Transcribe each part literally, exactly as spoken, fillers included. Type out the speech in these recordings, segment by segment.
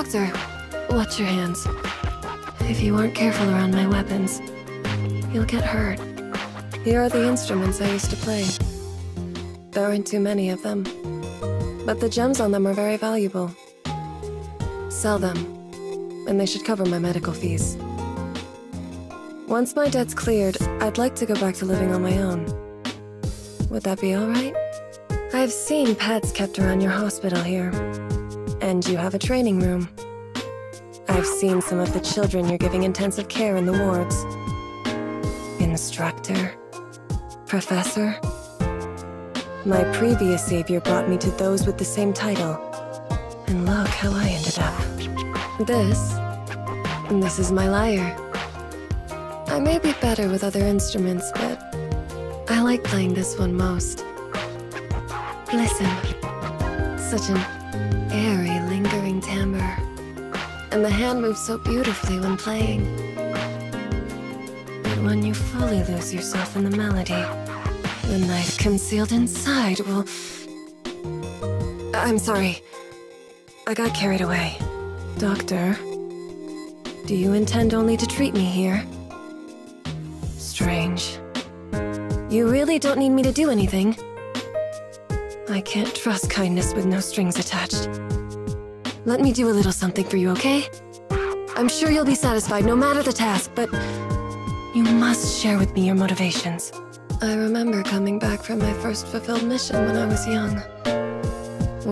Doctor, watch your hands. If you aren't careful around my weapons, you'll get hurt. Here are the instruments I used to play. There aren't too many of them, but the gems on them are very valuable. Sell them, and they should cover my medical fees. Once my debt's cleared, I'd like to go back to living on my own. Would that be all right? I've seen pets kept around your hospital here, and you have a training room. I've seen some of the children you're giving intensive care in the wards. Instructor, professor. My previous savior brought me to those with the same title, and look how I ended up. This, this is my lyre. I may be better with other instruments, but I like playing this one most. Listen, such an airy, lingering timbre, and the hand moves so beautifully when playing. But when you fully lose yourself in the melody, the knife concealed inside will... I'm sorry. I got carried away. Doctor, do you intend only to treat me here? Strange. You really don't need me to do anything. I can't trust kindness with no strings attached. Let me do a little something for you, okay? I'm sure you'll be satisfied no matter the task, but you must share with me your motivations. I remember coming back from my first fulfilled mission when I was young.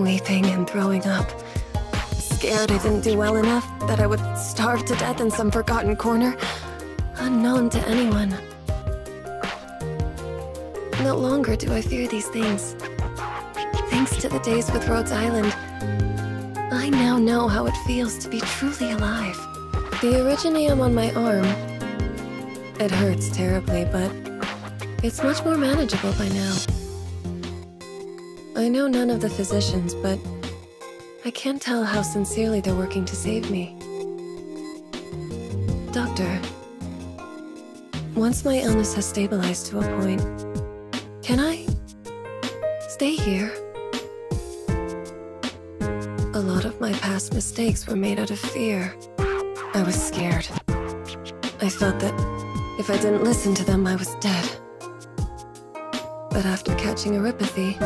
Weeping and throwing up. Scared I didn't do well enough, that I would starve to death in some forgotten corner, unknown to anyone. No longer do I fear these things. Thanks to the days with Rhodes Island, I now know how it feels to be truly alive. The Originium on my arm, it hurts terribly, but it's much more manageable by now. I know none of the physicians, but I can't tell how sincerely they're working to save me. Doctor, once my illness has stabilized to a point, can I stay here? A lot of my past mistakes were made out of fear. I was scared. I felt that if I didn't listen to them, I was dead. But after catching Oripathy,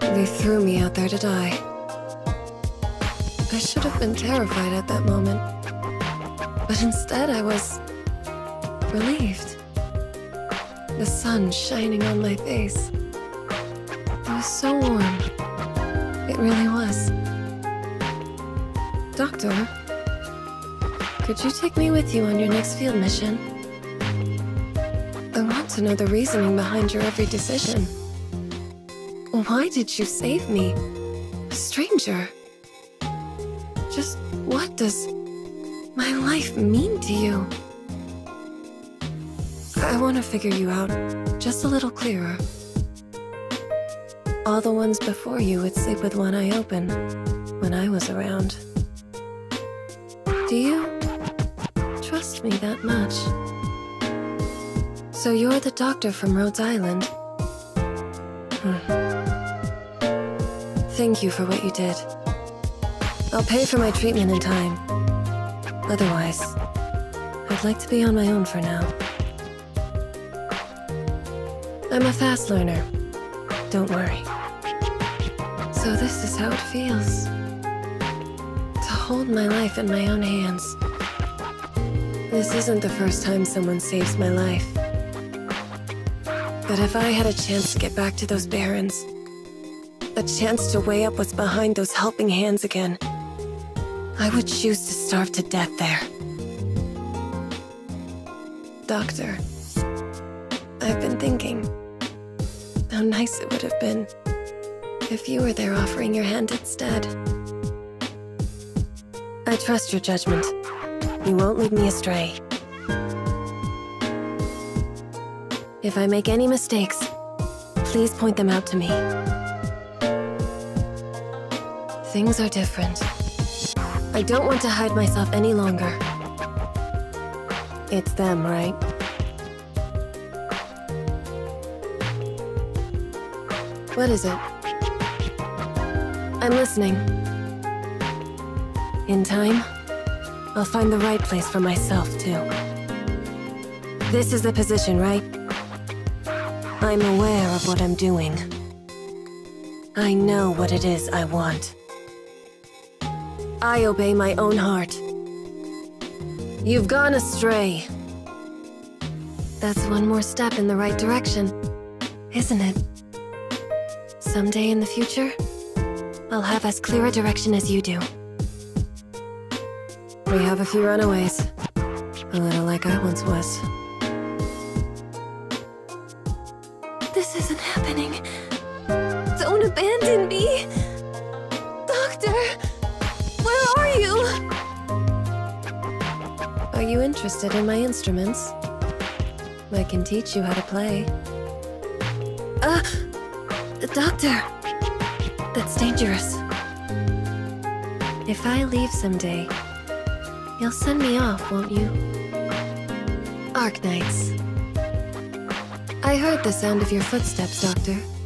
they threw me out there to die. I should have been terrified at that moment, but instead I was relieved. The sun shining on my face. It was so warm. It really was. Doctor, could you take me with you on your next field mission? I want to know the reasoning behind your every decision. Why did you save me? A stranger? Just what does my life mean to you? I want to figure you out just a little clearer. All the ones before you would sleep with one eye open when I was around. Do you trust me that much? So you're the doctor from Rhodes Island? Hmm. Thank you for what you did. I'll pay for my treatment in time. Otherwise, I'd like to be on my own for now. I'm a fast learner. Don't worry. So this is how it feels. To hold my life in my own hands. This isn't the first time someone saves my life. But if I had a chance to get back to those Barrens, a chance to weigh up what's behind those helping hands again, I would choose to starve to death there. Doctor, I've been thinking how nice it would have been if you were there offering your hand instead. I trust your judgment. You won't lead me astray. If I make any mistakes, please point them out to me. Things are different. I don't want to hide myself any longer. It's them, right? What is it? I'm listening. In time, I'll find the right place for myself, too. This is the position, right? I'm aware of what I'm doing. I know what it is I want. I obey my own heart. You've gone astray. That's one more step in the right direction, isn't it? Someday in the future, I'll have as clear a direction as you do. We have a few runaways, a little like I once was. This isn't happening. Don't abandon me! Doctor! Where are you? Are you interested in my instruments? I can teach you how to play. Uh... Doctor! That's dangerous. If I leave someday, you'll send me off, won't you? Arknights. I heard the sound of your footsteps, Doctor.